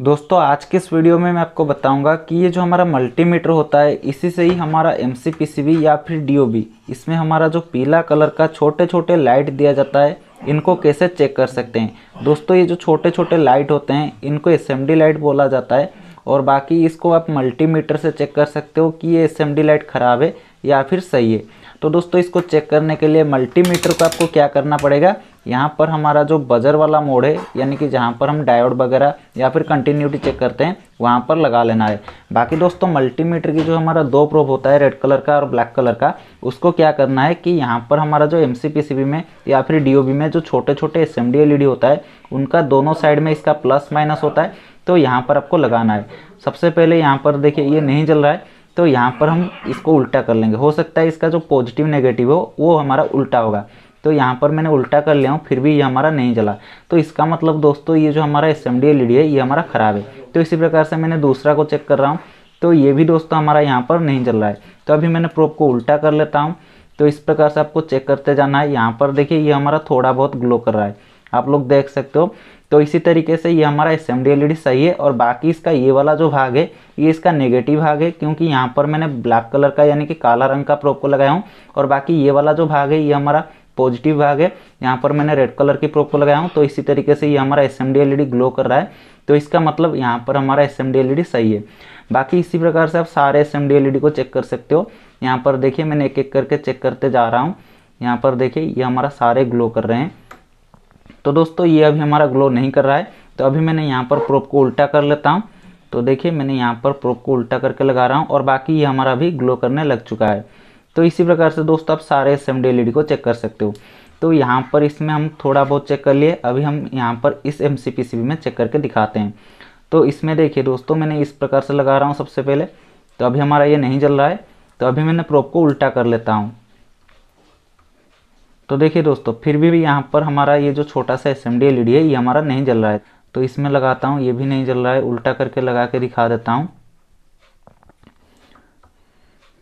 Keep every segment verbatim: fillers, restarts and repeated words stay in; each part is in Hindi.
दोस्तों आज के इस वीडियो में मैं आपको बताऊंगा कि ये जो हमारा मल्टीमीटर होता है इसी से ही हमारा एमसीपीसीबी या फिर डीओबी इसमें हमारा जो पीला कलर का छोटे छोटे लाइट दिया जाता है इनको कैसे चेक कर सकते हैं। दोस्तों ये जो छोटे छोटे लाइट होते हैं इनको एसएमडी लाइट बोला जाता है और बाकी इसको आप मल्टीमीटर से चेक कर सकते हो कि ये एसएमडी लाइट ख़राब है या फिर सही है। तो दोस्तों इसको चेक करने के लिए मल्टीमीटर को आपको क्या करना पड़ेगा, यहाँ पर हमारा जो बजर वाला मोड है यानी कि जहाँ पर हम डायोड वगैरह या फिर कंटिन्यूटी चेक करते हैं वहाँ पर लगा लेना है। बाकी दोस्तों मल्टीमीटर की जो हमारा दो प्रोब होता है रेड कलर का और ब्लैक कलर का, उसको क्या करना है कि यहाँ पर हमारा जो एमसीपीसीबी में या फिर डीओबी में जो छोटे छोटे एसएमडी एलईडी होता है उनका दोनों साइड में इसका प्लस माइनस होता है तो यहाँ पर आपको लगाना है। सबसे पहले यहाँ पर देखिए ये नहीं जल रहा है तो यहाँ पर हम इसको उल्टा कर लेंगे, हो सकता है इसका जो पॉजिटिव नेगेटिव हो वो हमारा उल्टा होगा। तो यहाँ पर मैंने उल्टा कर लिया हूँ फिर भी ये हमारा नहीं जला तो इसका मतलब दोस्तों ये जो हमारा एसएमडी एलईडी है ये हमारा ख़राब है। तो इसी प्रकार से मैंने दूसरा को चेक कर रहा हूँ तो ये भी दोस्तों हमारा यहाँ पर नहीं जल रहा है। तो अभी मैंने प्रोब को उल्टा कर लेता हूँ। तो इस प्रकार से आपको चेक करते जाना है। यहाँ पर देखिए ये हमारा थोड़ा बहुत ग्लो कर रहा है, आप लोग देख सकते हो। तो इसी तरीके से ये हमारा एसएमडी एलईडी सही है और बाकी इसका ये वाला जो भाग है ये इसका नेगेटिव भाग है क्योंकि यहाँ पर मैंने ब्लैक कलर का यानी कि काला रंग का प्रोब को लगाया हूँ और बाकी ये वाला जो भाग है ये हमारा पॉजिटिव भाग है, यहाँ पर मैंने रेड कलर की प्रोब को लगाया हूँ। तो इसी तरीके से ये हमारा एसएमडी एलईडी ग्लो कर रहा है तो इसका मतलब यहाँ पर हमारा एसएमडी एलईडी सही है। बाकी इसी प्रकार से आप सारे एसएमडी एलईडी को चेक कर सकते हो। यहाँ पर देखिए मैंने एक एक करके चेक करते जा रहा हूँ। यहाँ पर देखिए ये हमारा सारे ग्लो कर रहे हैं। तो दोस्तों ये अभी हमारा ग्लो नहीं कर रहा है तो अभी मैंने यहाँ पर प्रोब को उल्टा कर लेता हूँ। तो देखिए मैंने यहाँ पर प्रोब को उल्टा करके लगा रहा हूँ और बाकी ये हमारा भी ग्लो करने लग चुका है। तो इसी प्रकार से दोस्तों आप सारे एसएमडी एलईडी को चेक कर सकते हो। तो यहाँ पर इसमें हम थोड़ा बहुत चेक कर लिए, अभी हम यहाँ पर इस एमसीपीसीबी में चेक करके दिखाते हैं। तो इसमें देखिए दोस्तों मैंने इस प्रकार से लगा रहा हूँ सबसे पहले, तो अभी हमारा ये नहीं जल रहा है। तो अभी मैंने प्रोब को उल्टा कर लेता हूँ। तो देखिए दोस्तों फिर भी, भी यहाँ पर हमारा ये जो छोटा सा एसएमडी एलईडी है ये हमारा नहीं जल रहा है। तो इसमें लगाता हूँ, ये भी नहीं जल रहा है, उल्टा करके लगा के दिखा देता हूँ।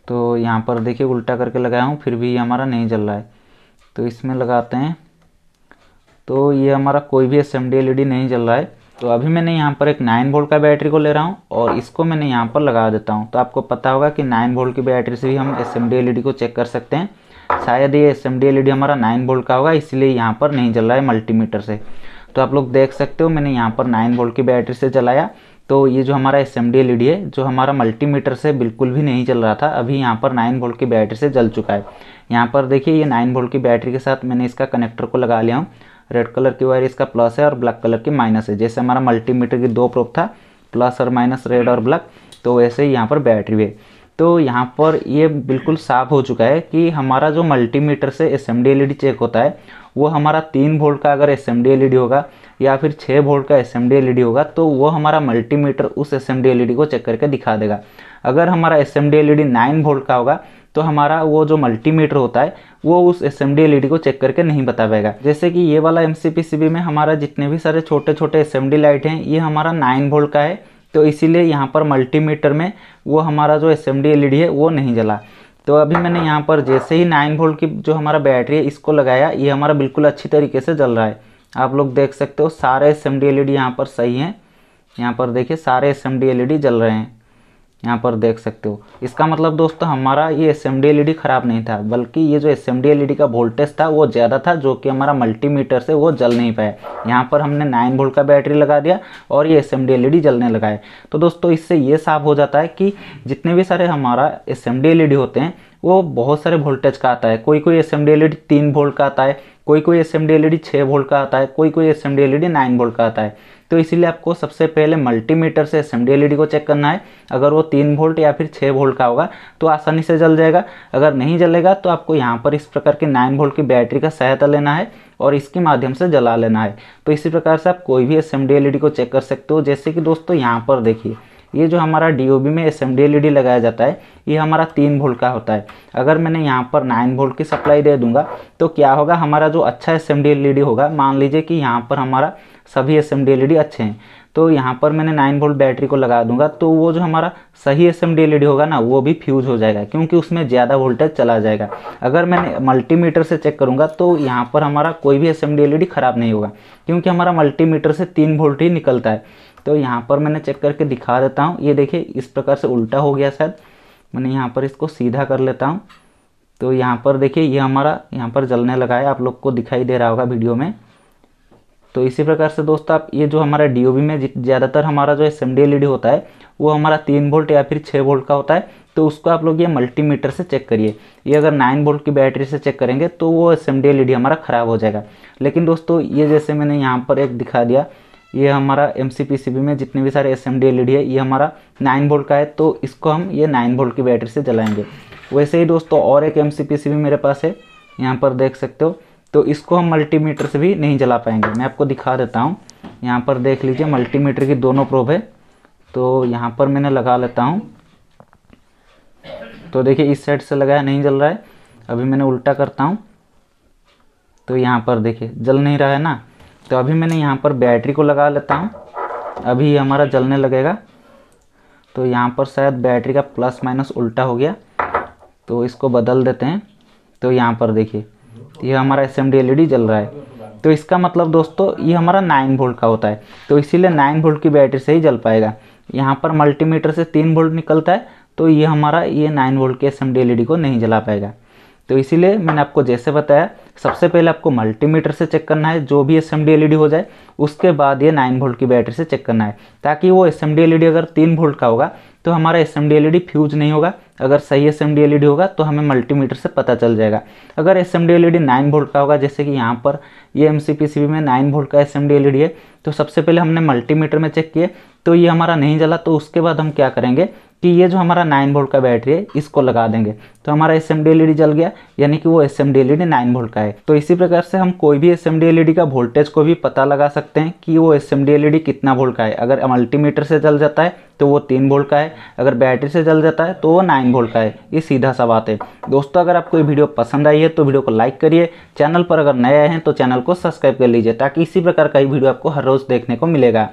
तो यहाँ पर देखिए उल्टा करके लगाया हूँ फिर भी ये हमारा नहीं जल रहा है। तो इसमें लगाते हैं तो ये हमारा कोई भी एसएमडी एलईडी नहीं जल रहा है। तो अभी मैंने यहाँ पर एक नाइन वोल्ट का बैटरी को ले रहा हूँ और इसको मैंने यहाँ पर लगा देता हूँ। तो आपको पता होगा कि नाइन वोल्ट की बैटरी से भी हम एसएमडी एलईडी को चेक कर सकते हैं। शायद ये एसएमडी एलईडी हमारा नाइन वोल्ट का होगा इसलिए यहाँ पर नहीं जल रहा है मल्टीमीटर से। तो आप लोग देख सकते हो मैंने यहाँ पर नाइन वोल्ट की बैटरी से जलाया तो ये जो हमारा एसएमडी एलईडी है जो हमारा मल्टीमीटर से बिल्कुल भी नहीं जल रहा था अभी यहाँ पर नाइन वोल्ट की बैटरी से जल चुका है। यहाँ पर देखिए ये नाइन वोल्ट की बैटरी के साथ मैंने इसका कनेक्टर को लगा लिया हूँ। रेड कलर की वायर इसका प्लस है और ब्लैक कलर की माइनस है। जैसे हमारा मल्टीमीटर की दो प्रोब था प्लस और माइनस रेड और ब्लैक, तो वैसे ही यहाँ पर बैटरी भी है। तो यहाँ पर ये बिल्कुल साफ हो चुका है कि हमारा जो मल्टीमीटर से एसएमडी एलईडी चेक होता है वो हमारा तीन वोल्ट का अगर एसएमडी एलईडी होगा या फिर छः वोल्ट का एसएमडी एलईडी होगा तो वो हमारा मल्टीमीटर उस एसएमडी एलईडी को चेक करके दिखा देगा। अगर हमारा एसएमडी एलईडी नाइन वोल्ट का होगा तो हमारा वो जो मल्टीमीटर होता है वो उस एसएमडी एलईडी को चेक करके नहीं बता पाएगा। जैसे कि ये वाला एमसीपीसीबी में हमारा जितने भी सारे छोटे छोटे एसएमडी लाइट हैं ये हमारा नाइन वोल्ट का है तो इसीलिए यहाँ पर मल्टीमीटर में वो हमारा जो एसएमडी एलईडी है वो नहीं जला। तो अभी मैंने यहाँ पर जैसे ही नाइन वोल्ट की जो हमारा बैटरी है इसको लगाया ये हमारा बिल्कुल अच्छी तरीके से जल रहा है। आप लोग देख सकते हो सारे एसएमडी एलईडी यहाँ पर सही हैं। यहाँ पर देखिए सारे एसएमडी एलईडी जल रहे हैं, यहाँ पर देख सकते हो। इसका मतलब दोस्तों हमारा ये एसएमडी एलईडी ख़राब नहीं था बल्कि ये जो एसएमडी एलईडी का वोल्टेज था वो ज़्यादा था जो कि हमारा मल्टीमीटर से वो जल नहीं पाया। यहाँ पर हमने नाइन वोल्ट का बैटरी लगा दिया और ये एसएमडी एलईडी जलने लगा है। तो दोस्तों इससे ये साफ हो जाता है कि जितने भी सारे हमारा एसएमडी एलईडी होते हैं वो बहुत सारे वोल्टेज का आता है। कोई कोई एसएमडी एलईडी तीन वोल्ट का आता है, कोई कोई एसएमडी एलईडी छः वोल्ट का आता है, कोई कोई एसएमडी एलईडी नाइन वोल्ट का आता है। तो इसीलिए आपको सबसे पहले मल्टीमीटर से एसएमडी एलईडी को चेक करना है। अगर वो तीन वोल्ट या फिर छः वोल्ट का होगा तो आसानी से जल जाएगा, अगर नहीं जलेगा तो आपको यहाँ पर इस प्रकार की नाइन वोल्ट की बैटरी का सहायता लेना है और इसके माध्यम से जला लेना है। तो इसी प्रकार से आप कोई भी एसएमडी एलईडी को चेक कर सकते हो। जैसे कि दोस्तों यहाँ पर देखिए ये जो हमारा डीओबी में एसएमडी एलईडी लगाया जाता है ये हमारा तीन वोल्ट का होता है। अगर मैंने यहाँ पर नाइन वोल्ट की सप्लाई दे दूंगा तो क्या होगा, हमारा जो अच्छा एसएमडी एलईडी होगा, मान लीजिए कि यहाँ पर हमारा सभी एसएमडी एलईडी अच्छे हैं तो यहाँ पर मैंने नाइन वोल्ट बैटरी को लगा दूंगा तो वो जो हमारा सही एसएमडी एलईडी होगा ना वो भी फ्यूज हो जाएगा क्योंकि उसमें ज़्यादा वोल्टेज चला जाएगा। अगर मैंने मल्टीमीटर से चेक करूँगा तो यहाँ पर हमारा कोई भी एसएमडी एलईडी ख़राब नहीं होगा क्योंकि हमारा मल्टीमीटर से तीन वोल्ट ही निकलता है। तो यहाँ पर मैंने चेक करके दिखा देता हूँ। ये देखिए इस प्रकार से उल्टा हो गया, शायद मैंने यहाँ पर इसको सीधा कर लेता हूँ। तो यहाँ पर देखिए ये हमारा यहाँ पर जलने लगा है, आप लोग को दिखाई दे रहा होगा वीडियो में। तो इसी प्रकार से दोस्तों आप ये जो हमारा डी ओ बी में ज़्यादातर हमारा जो S M D L E D होता है वो हमारा तीन वोल्ट या फिर छः वोल्ट का होता है। तो उसको आप लोग ये मल्टीमीटर से चेक करिए। ये अगर नाइन वोल्ट की बैटरी से चेक करेंगे तो वो S M D L E D हमारा ख़राब हो जाएगा। लेकिन दोस्तों ये जैसे मैंने यहाँ पर एक दिखा दिया, ये हमारा M C P C B में जितने भी सारे S M D L E D है ये हमारा नाइन वोल्ट का है, तो इसको हम ये नाइन वोल्ट की बैटरी से जलाएँगे। वैसे ही दोस्तों और एक M C P C B मेरे पास है, यहाँ पर देख सकते हो, तो इसको हम मल्टीमीटर से भी नहीं जला पाएंगे। मैं आपको दिखा देता हूँ, यहाँ पर देख लीजिए मल्टीमीटर की दोनों प्रोब है, तो यहाँ पर मैंने लगा लेता हूँ। तो देखिए इस साइड से लगाया, नहीं जल रहा है। अभी मैंने उल्टा करता हूँ तो यहाँ पर देखिए जल नहीं रहा है ना। तो अभी मैंने यहाँ पर बैटरी को लगा लेता हूँ, अभी हमारा जलने लगेगा। तो यहाँ पर शायद बैटरी का प्लस माइनस उल्टा हो गया, तो इसको बदल देते हैं। तो यहाँ पर देखिए ये हमारा S M D L E D जल रहा है। तो इसका मतलब दोस्तों ये हमारा नाइन वोल्ट का होता है, तो इसीलिए नाइन वोल्ट की बैटरी से ही जल पाएगा। यहाँ पर मल्टीमीटर से तीन वोल्ट निकलता है, तो ये हमारा ये नाइन वोल्ट के S M D L E D को नहीं जला पाएगा। तो इसीलिए मैंने आपको जैसे बताया, सबसे पहले आपको मल्टीमीटर से चेक करना है जो भी S M D L E D हो जाए, उसके बाद ये नाइन वोल्ट की बैटरी से चेक करना है, ताकि वो S M D L E D अगर तीन वोल्ट का होगा तो हमारा S M D L E D fuse नहीं होगा। अगर सही S M D L E D होगा तो हमें मल्टीमीटर से पता चल जाएगा। अगर S M D L E D nine volt का होगा, जैसे कि यहाँ पर ये M C P C B में नाइन वोल्ट का S M D L E D है, तो सबसे पहले हमने मल्टीमीटर में चेक किए तो ये हमारा नहीं जला। तो उसके बाद हम क्या करेंगे कि ये जो हमारा नाइन वोल्ट का बैटरी है इसको लगा देंगे, तो हमारा S M D L E D जल गया, यानी कि वो S M D L E D nine volt का है। तो इसी प्रकार से हम कोई भी S M D L E D का वोल्टेज को भी पता लगा सकते हैं कि वो S M D L E D कितना वोल्ट का है। अगर मल्टीमीटर से जल जाता है तो वो तीन वोल्ट का है, अगर बैटरी से जल जाता है तो वो नाइन वोल्ट का है। ये सीधा सा बात है दोस्तों। अगर आपको ये वीडियो पसंद आई है तो वीडियो को लाइक करिए, चैनल पर अगर नए आए हैं तो चैनल को सब्सक्राइब कर लीजिए, ताकि इसी प्रकार का ही वीडियो आपको हर रोज़ देखने को मिलेगा।